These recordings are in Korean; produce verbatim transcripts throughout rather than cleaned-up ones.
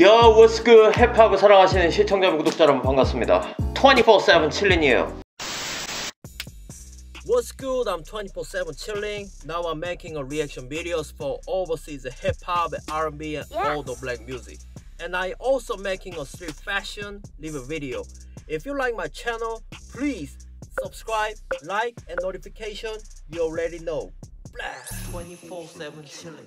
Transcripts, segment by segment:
야, what's good? 해파하고 사랑하시는 시청자 구독자 여러분 반갑습니다. 이십사 세븐 칠린이에요. What's good? I'm twenty-four seven chillin. Now I'm making a reaction videos for overseas hip hop, R and B and all the black music. And I also making a street fashion live video. If you like my channel, please subscribe, like and notification. You already know. twenty-four seven chillin.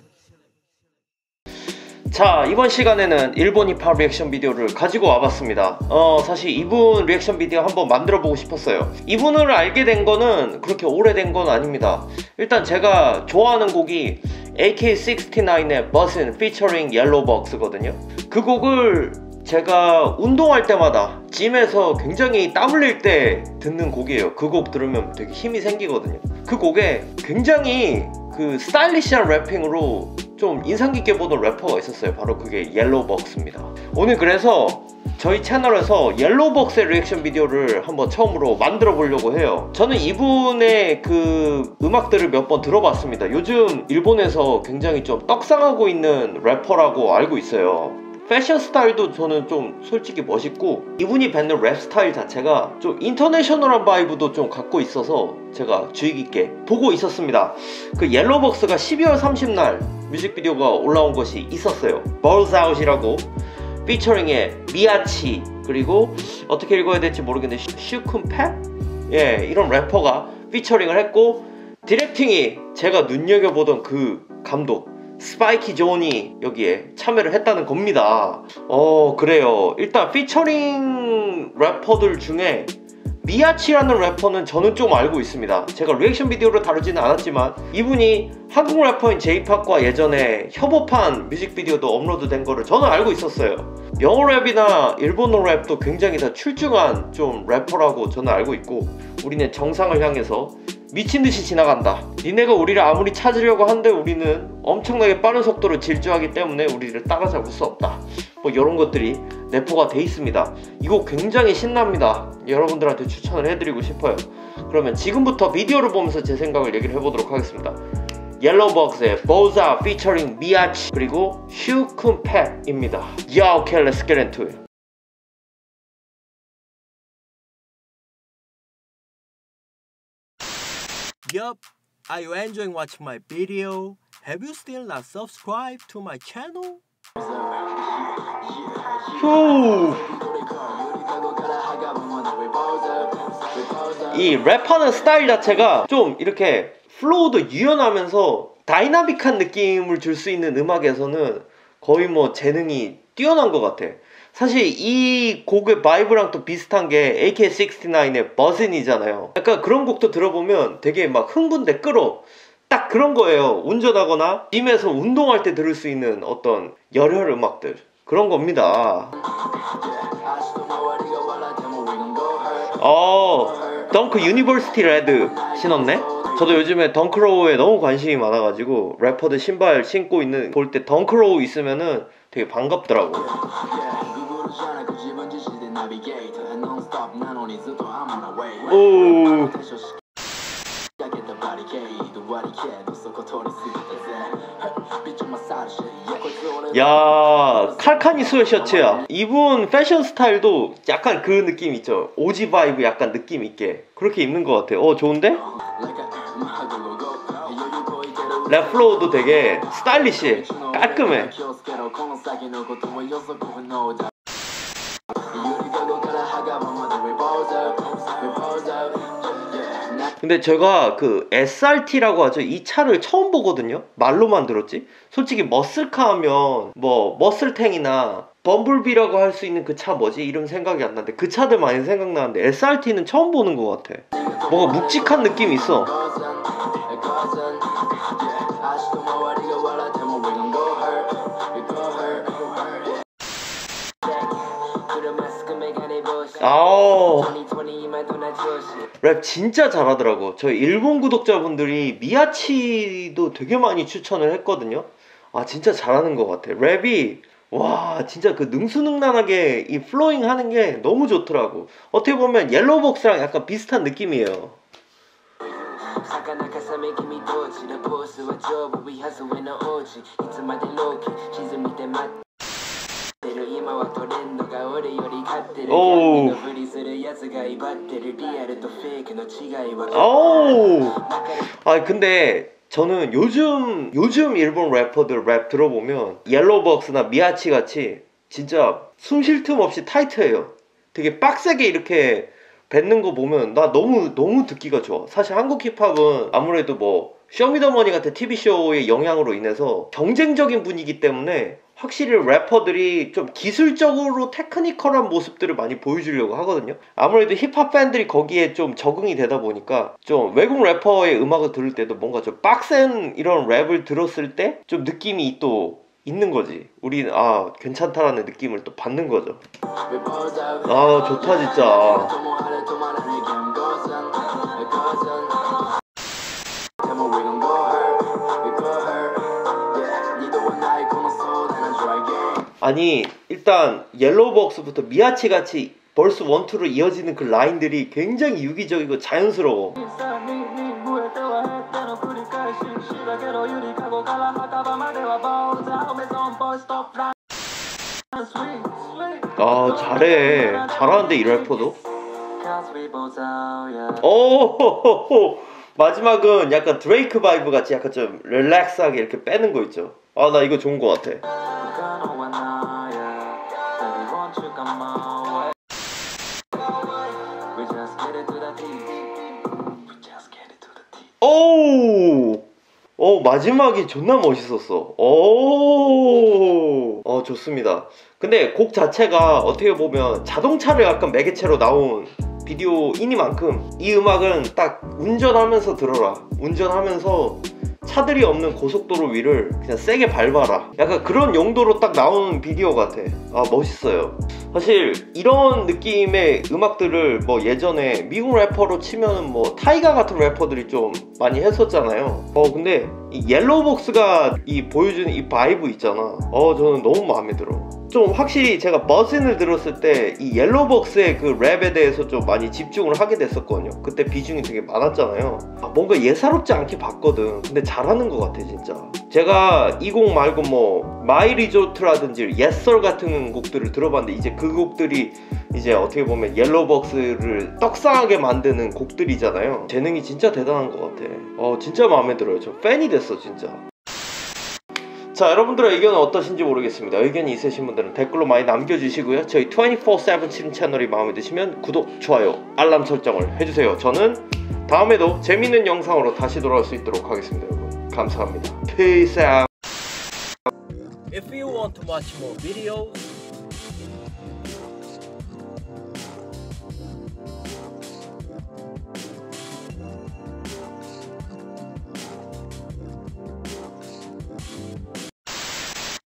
자, 이번 시간에는 일본 힙합 리액션 비디오를 가지고 와봤습니다. 어 사실 이분 리액션 비디오 한번 만들어 보고 싶었어요. 이분을 알게 된 거는 그렇게 오래된 건 아닙니다. 일단 제가 좋아하는 곡이 에이케이 식스티나인의 Bussin' 피처링 옐로우벅스거든요. 그 곡을 제가 운동할 때마다 짐에서 굉장히 땀 흘릴 때 듣는 곡이에요. 그 곡 들으면 되게 힘이 생기거든요. 그 곡에 굉장히 그 스타일리시한 래핑으로 좀 인상 깊게 보던 래퍼가 있었어요. 바로 그게 옐로우벅스입니다. 오늘 그래서 저희 채널에서 옐로우벅스의 리액션 비디오를 한번 처음으로 만들어 보려고 해요. 저는 이분의 그 음악들을 몇 번 들어봤습니다. 요즘 일본에서 굉장히 좀 떡상하고 있는 래퍼라고 알고 있어요. 패션 스타일도 저는 좀 솔직히 멋있고, 이분이 뱉는 랩 스타일 자체가 좀 인터내셔널한 바이브도 좀 갖고 있어서 제가 주의 깊게 보고 있었습니다. 그 옐로우벅스가 십이월 삼십날 뮤직비디오가 올라온 것이 있었어요. Balls Out이라고, 피처링의 미야치, 그리고 어떻게 읽어야 될지 모르겠는데 슈큰 팝? 예, 이런 래퍼가 피처링을 했고, 디렉팅이 제가 눈여겨보던 그 감독 스파이키 조니 여기에 참여를 했다는 겁니다. 어 그래요. 일단 피처링 래퍼들 중에 미야치라는 래퍼는 저는 좀 알고 있습니다. 제가 리액션 비디오를 다루지는 않았지만 이분이 한국 래퍼인 제이팝과 예전에 협업한 뮤직비디오도 업로드된 거를 저는 알고 있었어요. 영어 랩이나 일본어 랩도 굉장히 다 출중한 좀 래퍼라고 저는 알고 있고, 우리는 정상을 향해서 미친듯이 지나간다, 니네가 우리를 아무리 찾으려고 한데 우리는 엄청나게 빠른 속도로 질주하기 때문에 우리를 따라잡을 수 없다, 뭐 이런 것들이 래퍼가 돼 있습니다. 이거 굉장히 신납니다. 여러분들한테 추천을 해드리고 싶어요. 그러면 지금부터 비디오를 보면서 제 생각을 얘기를 해보도록 하겠습니다. 옐로우벅스의 보자 피처링 미야치 그리고 슈큰 팻입니다. 야, 오케이, let's get into it. Yup, are you enjoying watching my video? Have you still not subscribed to my channel? Ooh. 이 랩하는 스타일 자체가 좀 이렇게 플로우도 유연하면서 다이나믹한 느낌을 줄 수 있는 음악에서는 거의 뭐 재능이 뛰어난 것 같아. 사실 이 곡의 바이브랑 또 비슷한 게 에이케이 식스티나인의 버진이잖아요. 약간 그런 곡도 들어보면 되게 막 흥분돼 끌어. 딱 그런 거예요. 운전하거나 짐에서 운동할 때 들을 수 있는 어떤 열혈 음악들, 그런 겁니다. 어, 덩크 유니버시티 레드 신었네? 저도 요즘에 덩크로우에 너무 관심이 많아가지고 래퍼들 신발 신고 있는 볼 때 덩크로우 있으면은 되게 반갑더라고. 오. 야, 칼카니 스웨셔츠야. 이분 패션 스타일도 약간 그 느낌 있죠. 오지 바이브 약간 느낌 있게 그렇게 입는 것 같아요. 어 좋은데? 랩 플로우도 되게 스타일리시해. 깔끔해. 근데 제가 그 에스알티라고 하죠. 이 차를 처음 보거든요. 말로만 들었지. 솔직히 머슬카 하면 뭐 머슬탱이나 범블비라고 할 수 있는 그 차 뭐지? 이름 생각이 안 나는데 그 차들 많이 생각나는데 에스알티는 처음 보는 것 같아. 뭔가 묵직한 느낌이 있어. 아오. 랩 진짜 잘하더라고. 저 일본 구독자분들이 미야치도 되게 많이 추천을 했거든요. 아 진짜 잘하는 것 같아. 랩이 와 진짜 그 능수능란하게 이 플로잉 하는 게 너무 좋더라고. 어떻게 보면 옐로우벅스랑 약간 비슷한 느낌이에요. おーお아 근데 저는 요즘 요즘 일본 래퍼들 랩 들어보면 옐로우벅스나 미야치 같이 진짜 숨 쉴 틈 없이 타이트해요. 되게 빡세게 이렇게 뱉는 거 보면 나 너무 너무 듣기가 좋아. 사실 한국 힙합은 아무래도 뭐 쇼미더머니 같은 티비쇼의 영향으로 인해서 경쟁적인 분위기 때문에 확실히 래퍼들이 좀 기술적으로 테크니컬한 모습들을 많이 보여주려고 하거든요. 아무래도 힙합 팬들이 거기에 좀 적응이 되다 보니까 좀 외국 래퍼의 음악을 들을 때도 뭔가 좀 빡센 이런 랩을 들었을 때 좀 느낌이 또 있는 거지. 우린 아 괜찮다라는 느낌을 또 받는 거죠. 아 좋다 진짜. 아니 일단 옐로우벅스부터 미야치같이 벌스 일, 이로 이어지는 그 라인들이 굉장히 유기적이고 자연스러워. 아 잘해. 잘하는데 이 래퍼도. 오 마지막은 약간 드레이크 바이브 같이 약간 좀 릴렉스하게 이렇게 빼는 거 있죠. 아 나 이거 좋은 거 같아. 오우 오, 마지막이 존나 멋있었어. 오, 어, 좋습니다. 근데 곡 자체가 어떻게 보면 자동차를 약간 매개체로 나온 비디오이니만큼 이 음악은 딱 운전하면서 들어라. 운전하면서 차들이 없는 고속도로 위를 그냥 세게 밟아라. 약간 그런 용도로 딱 나온 비디오 같아. 아 멋있어요. 사실 이런 느낌의 음악들을 뭐 예전에 미국 래퍼로 치면은 뭐 타이가 같은 래퍼들이 좀 많이 했었잖아요. 어 근데 이 옐로우벅스가 이 보여주는 이 바이브 있잖아. 어 저는 너무 마음에 들어. 좀 확실히 제가 머신을 들었을 때 이 옐로우벅스의 그 랩에 대해서 좀 많이 집중을 하게 됐었거든요. 그때 비중이 되게 많았잖아요. 아, 뭔가 예사롭지 않게 봤거든. 근데 잘하는 것 같아 진짜. 제가 이 곡 말고 뭐 마이 리조트라든지 예썰 같은 곡들을 들어봤는데 이제 그 곡들이 이제 어떻게 보면 옐로우벅스를 떡상하게 만드는 곡들이잖아요. 재능이 진짜 대단한 것 같아. 어 진짜 마음에 들어요. 저 팬이 됐어 진짜. 자 여러분들의 의견은 어떠신지 모르겠습니다. 의견이 있으신 분들은 댓글로 많이 남겨주시고요. 저희 이십사 칠 채널이 마음에 드시면 구독, 좋아요, 알람 설정을 해주세요. 저는 다음에도 재밌는 영상으로 다시 돌아올 수 있도록 하겠습니다. 여러분 감사합니다. Peace out. If you want to watch more videos